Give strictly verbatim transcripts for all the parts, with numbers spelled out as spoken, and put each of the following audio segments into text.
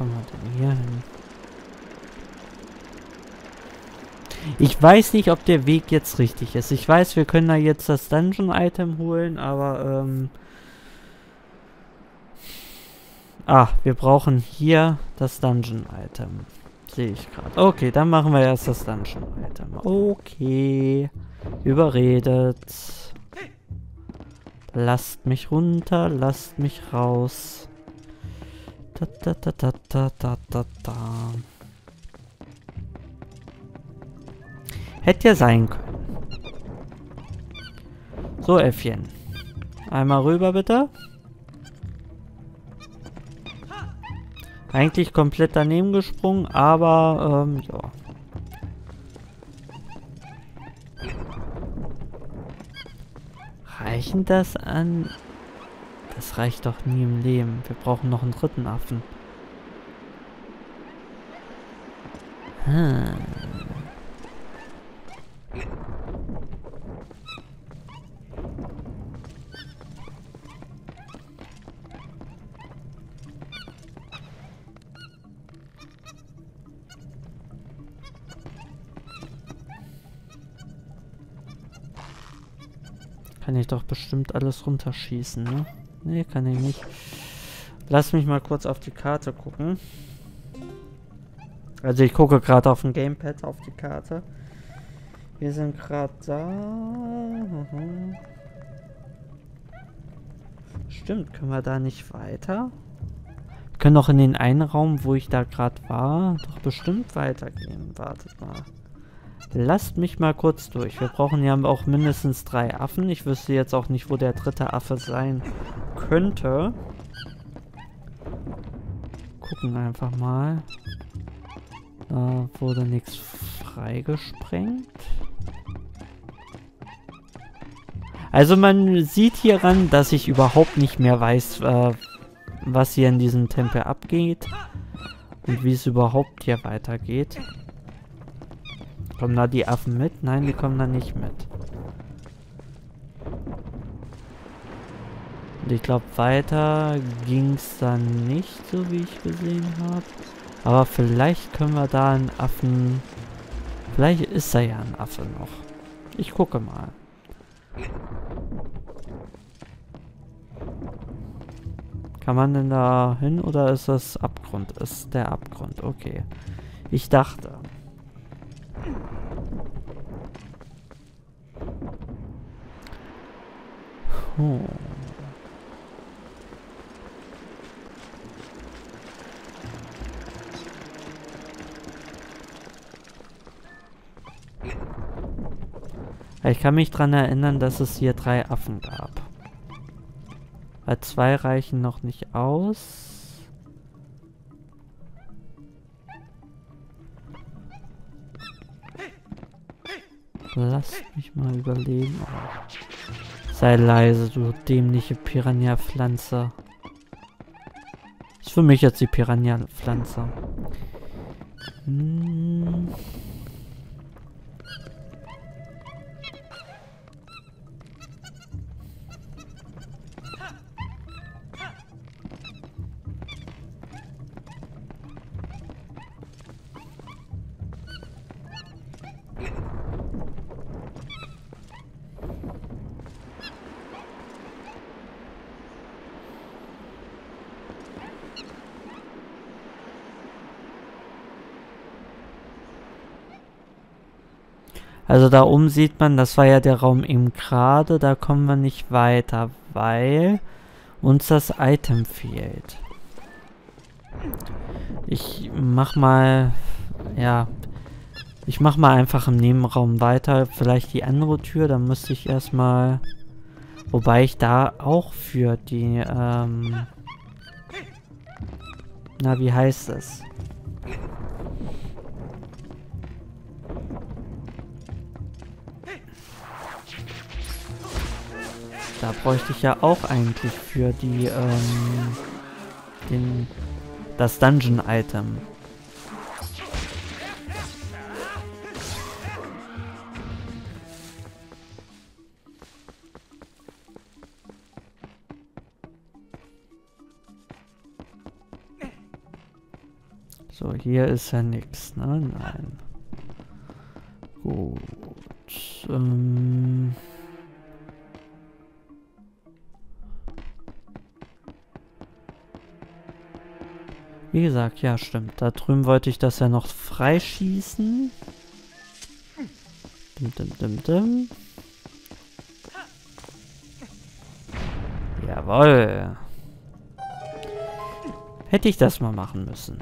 kommen wir denn hier hin? Ich weiß nicht, ob der Weg jetzt richtig ist. Ich weiß, wir können da jetzt das Dungeon-Item holen, aber, ähm... ah, wir brauchen hier das Dungeon-Item. Sehe ich gerade. Okay, dann machen wir erst das Dungeon-Item. Okay. Überredet. Lasst mich runter, lasst mich raus. Da, da, da, da, da, da, da, da. Hätte ja sein können. So, Äffchen. Einmal rüber, bitte. Eigentlich komplett daneben gesprungen, aber, ähm, ja. Reichen das an? Das reicht doch nie im Leben. Wir brauchen noch einen dritten Affen. Hm. Kann ich doch bestimmt alles runterschießen, ne? Ne, kann ich nicht. Lass mich mal kurz auf die Karte gucken. Also ich gucke gerade auf dem Gamepad auf die Karte. Wir sind gerade da. Mhm. Stimmt, können wir da nicht weiter? Wir können doch in den einen Raum, wo ich da gerade war, doch bestimmt weitergehen. Wartet mal. Lasst mich mal kurz durch. Wir brauchen ja auch mindestens drei Affen. Ich wüsste jetzt auch nicht, wo der dritte Affe sein könnte. Gucken einfach mal. Da wurde nichts freigesprengt. Also man sieht hieran, dass ich überhaupt nicht mehr weiß, äh, was hier in diesem Tempel abgeht. Und wie es überhaupt hier weitergeht. Kommen da die Affen mit? Nein, die kommen da nicht mit. Und ich glaube, weiter ging es dann nicht, so wie ich gesehen habe. Aber vielleicht können wir da einen Affen... Vielleicht ist da ja ein Affe noch. Ich gucke mal. Kann man denn da hin oder ist das Abgrund? Ist der Abgrund, okay. Ich dachte... Oh. Ich kann mich daran erinnern, dass es hier drei Affen gab. Weil zwei reichen noch nicht aus. Lasst mich mal überlegen. Oh. Sei leise, du dämliche Piranha-Pflanze. Ist für mich jetzt die Piranha-Pflanze. Hm. Also da oben sieht man, das war ja der Raum eben gerade, da kommen wir nicht weiter, weil uns das Item fehlt. Ich mach mal, ja, ich mach mal einfach im Nebenraum weiter, vielleicht die andere Tür, dann müsste ich erstmal, wobei ich da auch für die, ähm, na wie heißt es? Da bräuchte ich ja auch eigentlich für die, ähm, den, das Dungeon-Item. So, hier ist ja nichts, ne? Nein. Gut. Ähm Wie gesagt, ja, stimmt. Da drüben wollte ich das ja noch freischießen. Dim, dim, dim, dim. Jawohl. Hätte ich das mal machen müssen.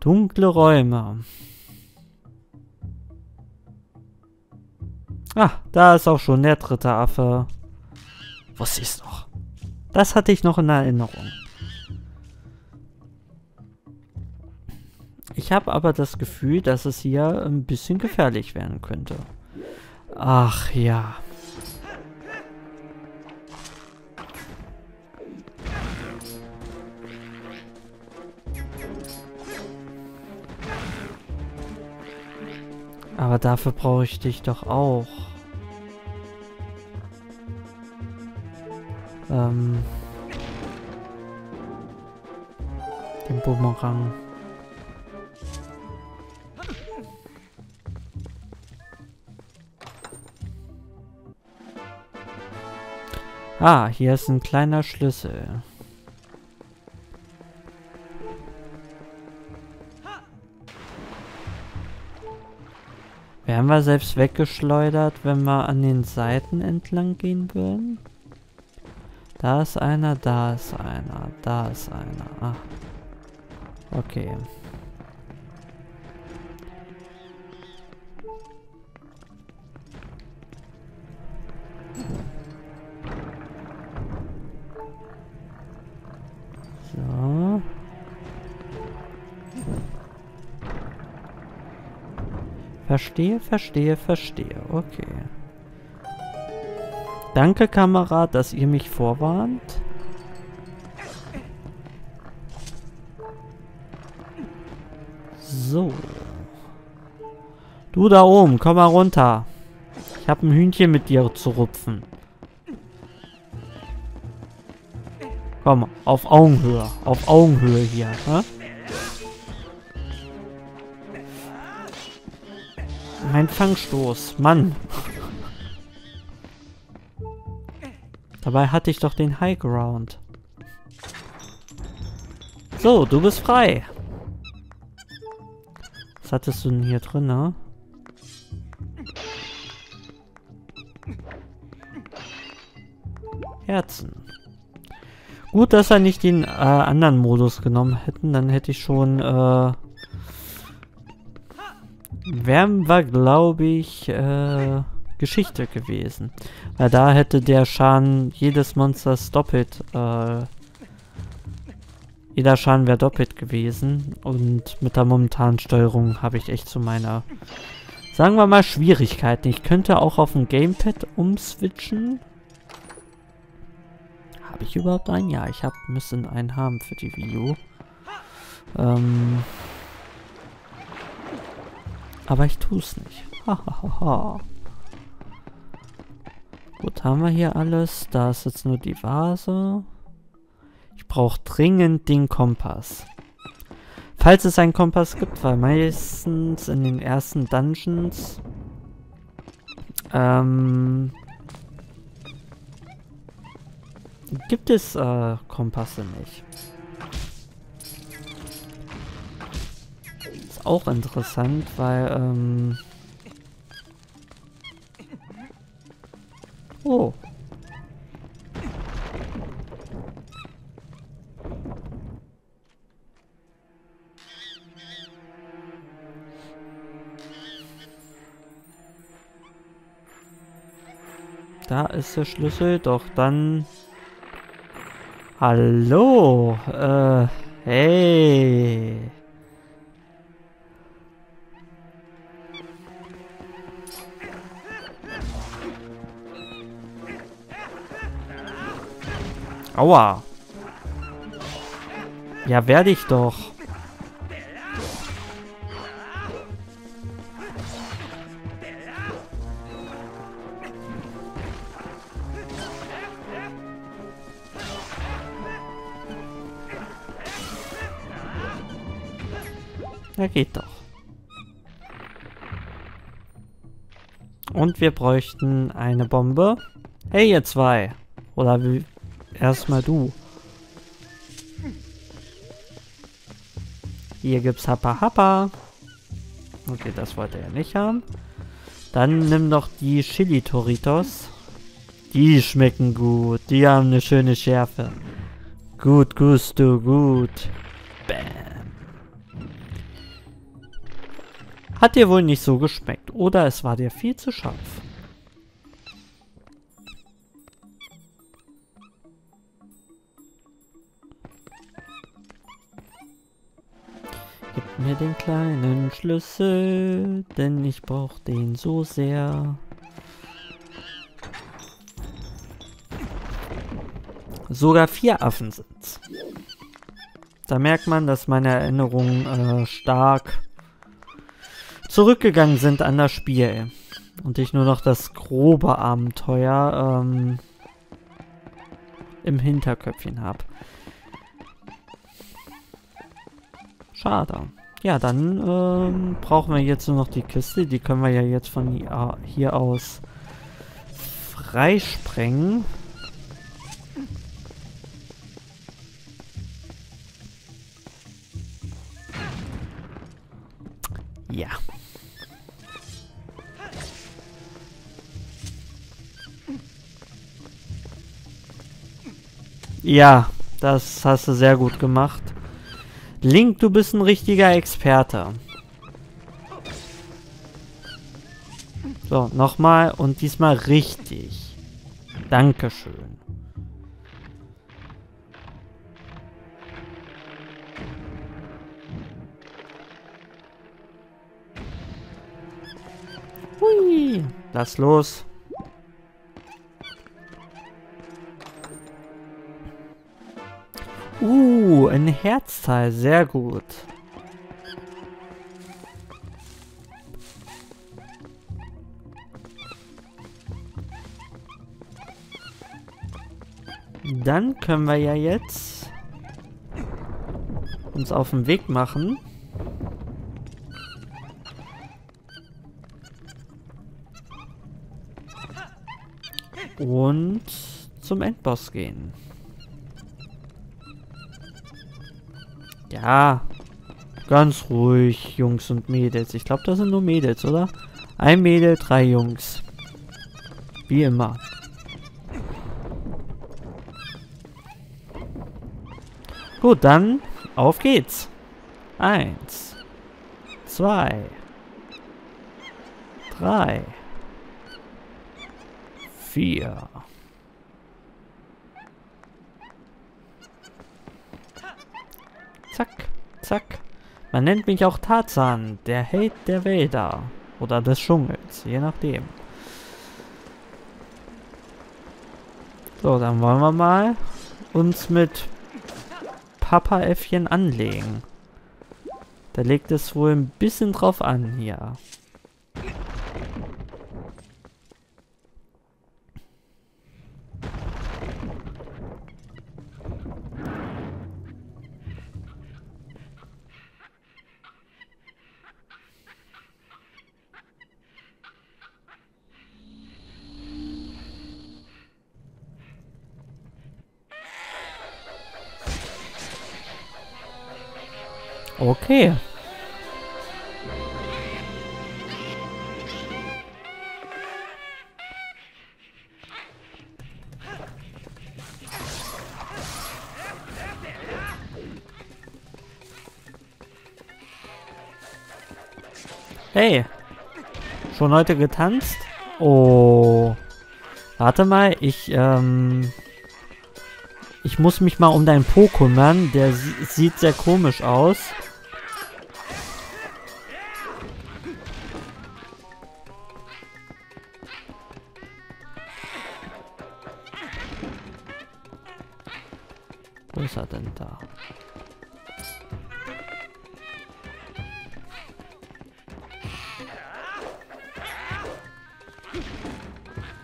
Dunkle Räume. Ah, da ist auch schon der dritte Affe. Wusste ich's noch. Das hatte ich noch in Erinnerung. Ich habe aber das Gefühl, dass es hier ein bisschen gefährlich werden könnte. Ach ja. Aber dafür brauche ich dich doch auch. Ähm. Den Bumerang. Ah, hier ist ein kleiner Schlüssel. Wären wir selbst weggeschleudert, wenn wir an den Seiten entlang gehen würden? Da ist einer, da ist einer, da ist einer. Ah. Okay. So. Verstehe, verstehe, verstehe. Okay. Danke, Kamera, dass ihr mich vorwarnt. So. Du da oben, komm mal runter. Ich habe ein Hühnchen mit dir zu rupfen. Komm, auf Augenhöhe. Auf Augenhöhe hier. Hä? Mein Fangstoß, Mann. Dabei hatte ich doch den High Ground. So, du bist frei. Was hattest du denn hier drin, ne? Herzen. Gut, dass wir nicht den äh, anderen Modus genommen hätten. Dann hätte ich schon... Äh, wären wir, glaube ich... Äh, Geschichte gewesen. Weil da hätte der Schaden jedes Monsters doppelt, äh, jeder Schaden wäre doppelt gewesen. Und mit der momentanen Steuerung habe ich echt zu meiner, sagen wir mal, Schwierigkeiten. Ich könnte auch auf dem Gamepad umswitchen. Habe ich überhaupt einen? Ja, ich hab, müsste einen haben für die Wii U. Ähm, aber ich tue es nicht. Hahaha. Gut, haben wir hier alles. Da ist jetzt nur die Vase. Ich brauche dringend den Kompass. Falls es einen Kompass gibt, weil meistens in den ersten Dungeons ähm, gibt es äh, Kompasse nicht. Ist auch interessant, weil ähm, oh. Da ist der Schlüssel, doch dann... Hallo! Äh, hey! Aua. Ja, werde ich doch. Na geht doch. Und wir bräuchten eine Bombe. Hey, ihr zwei. Oder wie? Erstmal du. Hier gibt's Happa Happa. Okay, das wollte er nicht haben. Dann nimm doch die Chili Toritos. Die schmecken gut. Die haben eine schöne Schärfe. Gut, Gusto, gut. Bam. Hat dir wohl nicht so geschmeckt. Oder es war dir viel zu scharf. Gib mir den kleinen Schlüssel, denn ich brauch den so sehr. Sogar vier Affen sind's. Da merkt man, dass meine Erinnerungen äh, stark zurückgegangen sind an das Spiel. Und ich nur noch das grobe Abenteuer ähm, im Hinterköpfchen habe. Schade. Ja, dann ähm, brauchen wir jetzt nur noch die Kiste. Die können wir ja jetzt von hier aus freisprengen. Ja. Ja, das hast du sehr gut gemacht. Link, du bist ein richtiger Experte. So, nochmal und diesmal richtig. Dankeschön. Hui, lass los. Uh, ein Herzteil, sehr gut. Dann können wir ja jetzt uns auf den Weg machen. Und zum Endboss gehen. Ja, ganz ruhig, Jungs und Mädels. Ich glaube, das sind nur Mädels, oder? Ein Mädel, drei Jungs. Wie immer. Gut, dann auf geht's. Eins, zwei, drei, vier. Zack, zack. Man nennt mich auch Tarzan, der Held der Wälder. Oder des Dschungels, je nachdem. So, dann wollen wir mal uns mit Papaäffchen anlegen. Da legt es wohl ein bisschen drauf an hier. Okay. Hey. Schon heute getanzt? Oh. Warte mal, ich, ähm... ich muss mich mal um deinen Po kümmern. Der sieht sehr komisch aus. Wo ist er denn da?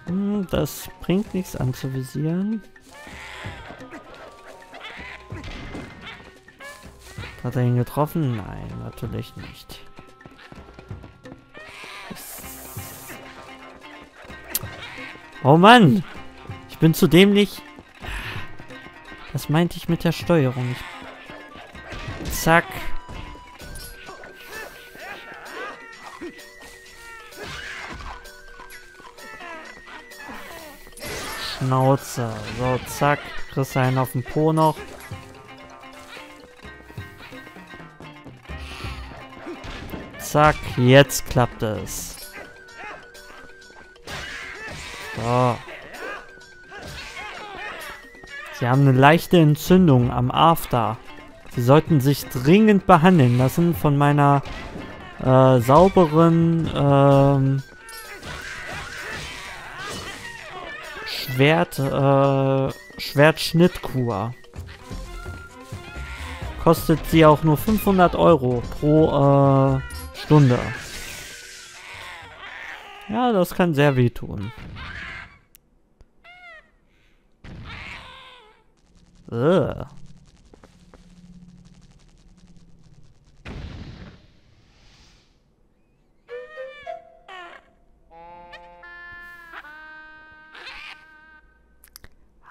Hm, das bringt nichts anzuvisieren. Hat er ihn getroffen? Nein, natürlich nicht. Oh Mann! Ich bin zu dämlich. Das meinte ich mit der Steuerung. Zack. Schnauze. So, zack. Kriegst du einen auf den Po noch. Zack. Jetzt klappt es. So. Sie haben eine leichte Entzündung am After. Sie sollten sich dringend behandeln lassen von meiner äh, sauberen ähm, Schwert, äh, Schwertschnittkur. Kostet sie auch nur fünfhundert Euro pro äh, Stunde. Ja, das kann sehr wehtun. Ugh.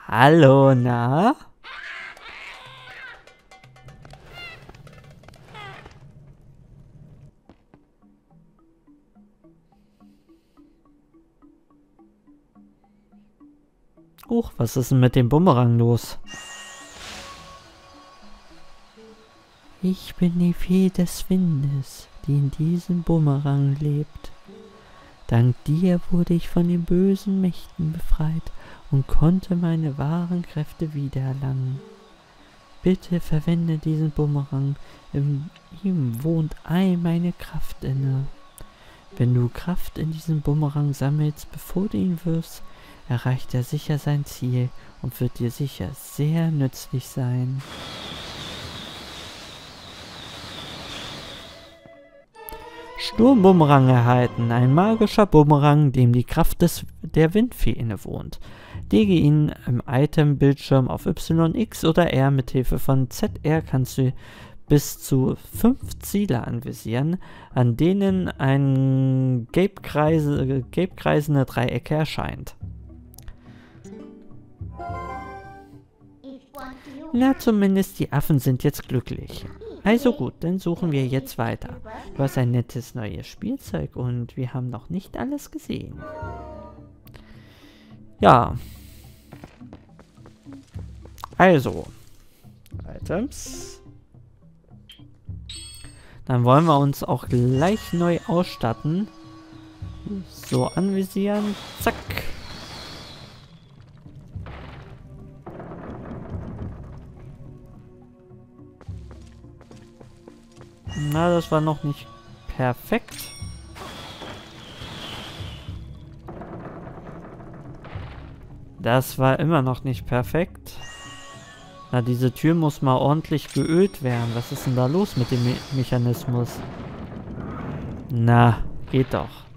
Hallo, na? Huch, was ist denn mit dem Bumerang los? Ich bin die Fee des Windes, die in diesem Bumerang lebt. Dank dir wurde ich von den bösen Mächten befreit und konnte meine wahren Kräfte wiedererlangen. Bitte verwende diesen Bumerang, in ihm wohnt all meine Kraft inne. Wenn du Kraft in diesem Bumerang sammelst, bevor du ihn wirfst, erreicht er sicher sein Ziel und wird dir sicher sehr nützlich sein. Sturmbumerang erhalten. Ein magischer Bumerang, dem die Kraft des, der Windfee innewohnt. Lege ihn im Item-Bildschirm auf Y, X oder R. Mit Hilfe von Z R kannst du bis zu fünf Ziele anvisieren, an denen ein gelbkreise, gelbkreisende Dreiecke erscheint. Na, zumindest die Affen sind jetzt glücklich. Also gut, dann suchen wir jetzt weiter. Du hast ein nettes neues Spielzeug und wir haben noch nicht alles gesehen. Ja. Also. Items. Dann wollen wir uns auch gleich neu ausstatten. So, anvisieren. Zack. Na, das war noch nicht perfekt. Das war immer noch nicht perfekt. Na, diese Tür muss mal ordentlich geölt werden. Was ist denn da los mit dem Me- Mechanismus? Na, geht doch.